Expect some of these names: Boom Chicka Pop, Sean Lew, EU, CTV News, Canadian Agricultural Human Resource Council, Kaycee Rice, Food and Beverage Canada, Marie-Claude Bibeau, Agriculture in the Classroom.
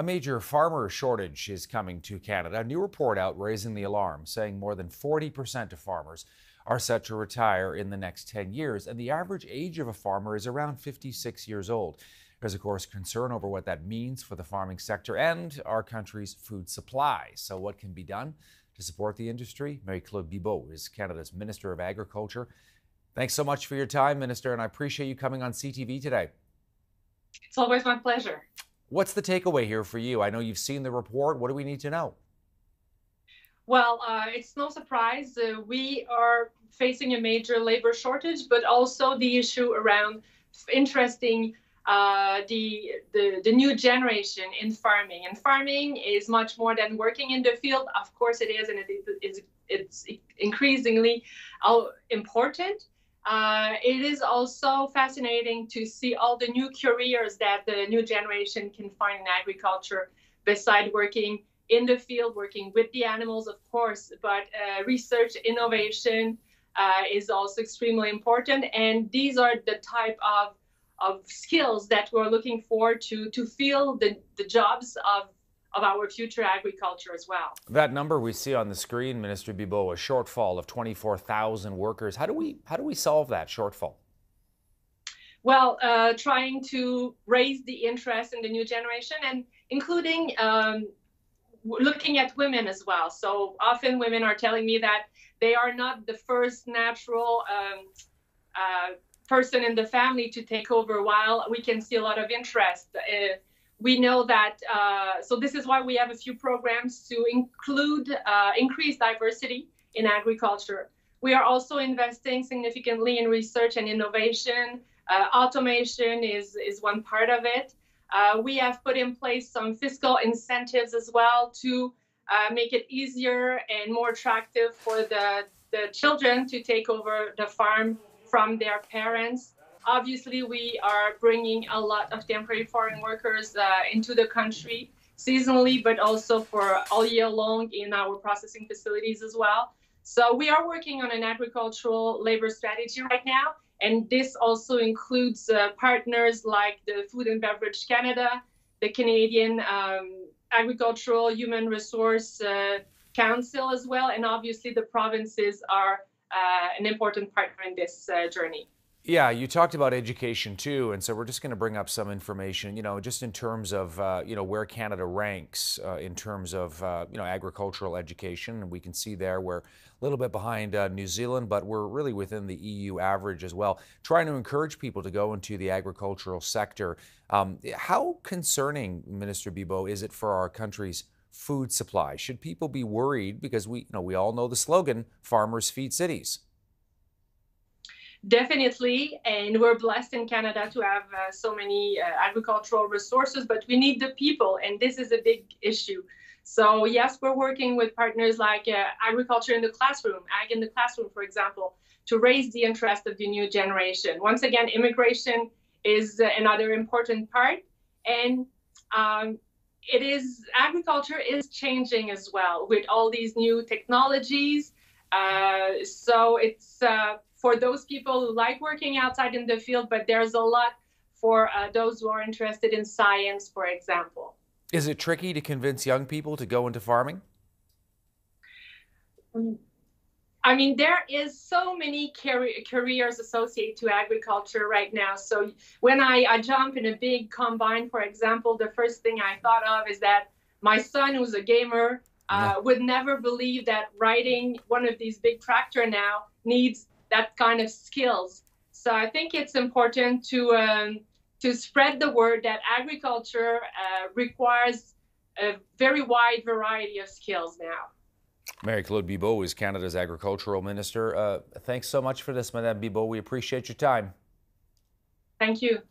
A major farmer shortage is coming to Canada. A new report out raising the alarm, saying more than 40% of farmers are set to retire in the next 10 years, and the average age of a farmer is around 56 years old. There's, of course, concern over what that means for the farming sector and our country's food supply. So what can be done to support the industry? Marie-Claude Bibeau is Canada's Minister of Agriculture. Thanks so much for your time, Minister, and I appreciate you coming on CTV today. It's always my pleasure. What's the takeaway here for you? I know you've seen the report. What do we need to know? Well, it's no surprise. We are facing a major labor shortage, but also the issue around interesting the new generation in farming. And farming is much more than working in the field. Of course it is, and it's increasingly important. It is also fascinating to see all the new careers that the new generation can find in agriculture, beside working in the field, working with the animals, of course, but research, innovation is also extremely important. And these are the type of skills that we're looking for to fill the jobs of our future agriculture as well. That number we see on the screen, Minister Bibeau, a shortfall of 24,000 workers. How do we solve that shortfall? Well, trying to raise the interest in the new generation, and including looking at women as well. So often women are telling me that they are not the first natural person in the family to take over, while we can see a lot of interest. We know that, so this is why we have a few programs to increase diversity in agriculture. We are also investing significantly in research and innovation. Automation is one part of it. We have put in place some fiscal incentives as well to make it easier and more attractive for the children to take over the farm from their parents. Obviously, we are bringing a lot of temporary foreign workers into the country seasonally, but also for all year long in our processing facilities as well. So we are working on an agricultural labor strategy right now, and this also includes partners like the Food and Beverage Canada, the Canadian Agricultural Human Resource Council as well, and obviously the provinces are an important partner in this journey. Yeah, you talked about education too, and so we're just going to bring up some information, you know, just in terms of, you know, where Canada ranks in terms of, you know, agricultural education. And we can see there we're a little bit behind New Zealand, but we're really within the EU average as well, trying to encourage people to go into the agricultural sector. How concerning, Minister Bibeau, is it for our country's food supply? Should people be worried? Because we, you know, we all know the slogan, farmers feed cities. Definitely, and we're blessed in Canada to have so many agricultural resources, but we need the people, and this is a big issue. So yes, we're working with partners like Agriculture in the Classroom, Ag in the Classroom, for example, to raise the interest of the new generation. Once again, immigration is another important part, and agriculture is changing as well with all these new technologies. So it's for those people who like working outside in the field, but there's a lot for those who are interested in science, for example. Is it tricky to convince young people to go into farming? I mean, there is so many careers associated to agriculture right now. So when I jump in a big combine, for example, the first thing I thought of is that my son, who's a gamer, would never believe that riding one of these big tractor now needs that kind of skills. So I think it's important to spread the word that agriculture requires a very wide variety of skills now. Marie-Claude Bibeau is Canada's Agricultural Minister. Thanks so much for this, Madame Bibeau. We appreciate your time. Thank you.